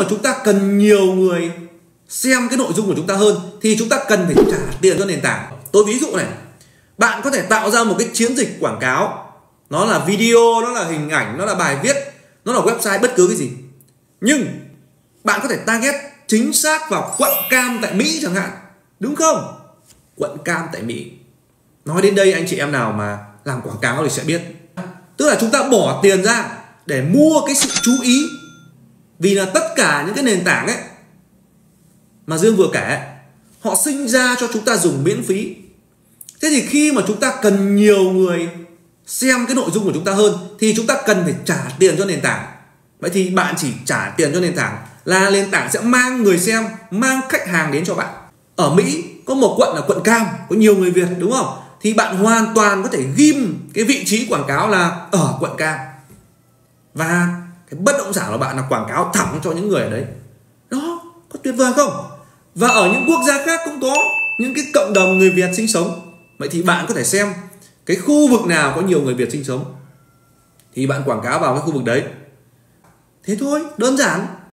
mà chúng ta cần nhiều người xem cái nội dung của chúng ta hơn thì chúng ta cần phải trả tiền cho nền tảng. Tôi ví dụ này, bạn có thể tạo ra một cái chiến dịch quảng cáo, nó là video, nó là hình ảnh, nó là bài viết, nó là website, bất cứ cái gì. Nhưng bạn có thể target chính xác vào quận cam tại Mỹ chẳng hạn, đúng không? Quận cam tại Mỹ. Nói đến đây anh chị em nào mà làm quảng cáo thì sẽ biết. Tức là chúng ta bỏ tiền ra để mua cái sự chú ý. Vì là tất cả những cái nền tảng ấy mà Dương vừa kể, họ sinh ra cho chúng ta dùng miễn phí. Thế thì khi mà chúng ta cần nhiều người xem cái nội dung của chúng ta hơn thì chúng ta cần phải trả tiền cho nền tảng. Vậy thì bạn chỉ trả tiền cho nền tảng là nền tảng sẽ mang người xem, mang khách hàng đến cho bạn. Ở Mỹ có một quận là quận cam, có nhiều người Việt, đúng không? Thì bạn hoàn toàn có thể ghim cái vị trí quảng cáo là ở quận cam. Và cái bất động sản của bạn là quảng cáo thẳng cho những người ở đấy. Đó, có tuyệt vời không? Và ở những quốc gia khác cũng có những cái cộng đồng người Việt sinh sống. Vậy thì bạn có thể xem cái khu vực nào có nhiều người Việt sinh sống thì bạn quảng cáo vào cái khu vực đấy. Thế thôi, đơn giản.